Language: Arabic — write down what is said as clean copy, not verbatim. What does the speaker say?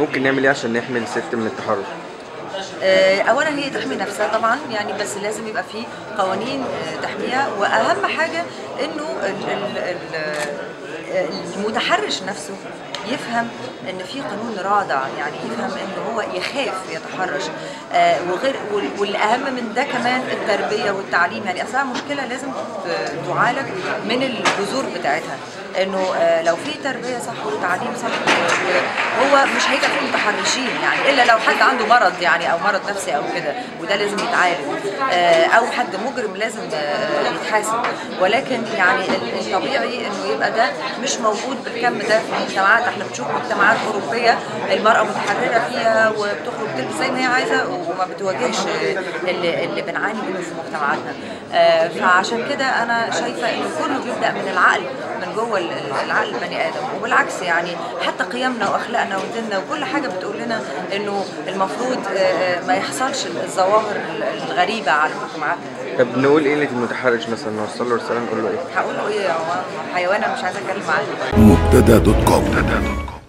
ممكن نعمل ايه عشان نحمي الست من التحرش؟ اولا هي تحمي نفسها طبعا يعني، بس لازم يبقى في قوانين تحميها، واهم حاجه انه المتحرش نفسه يفهم ان في قانون رادع، يعني يفهم ان هو يخاف يتحرش، وغير والاهم من ده كمان التربيه والتعليم، يعني اصلا مشكله لازم تعالج من الجذور بتاعتها، انه لو في تربيه صح وتعليم صح هو مش هيبقى فيه متحرشين يعني، الا لو حد عنده مرض يعني او مرض نفسي او كده، وده لازم يتعالج، او حد مجرم لازم يتحاسب، ولكن يعني الطبيعي انه يبقى ده مش موجود بالكم ده في المجتمعات. احنا بنشوف مجتمعات اوروبيه المراه متحرره فيها وبتخرج تلبس زي ما هي عايزه وما بتواجهش اللي بنعاني منه في مجتمعاتنا، فعشان كده انا شايفه ان كله بيبدا من العقل، من جوه العقل البني ادم، وبالعكس يعني حتى قيمنا واخلاقنا وديننا وكل حاجه بتقول لنا انه المفروض ما يحصلش الظواهر الغريبه على مجتمعاتنا. طب نقول ايه للمتحرش مثلا؟ نوصل له رساله نقول له ايه؟ هقول له ايه؟ هو حيوانه مش عايزه اتكلم عنه. مبتدا.com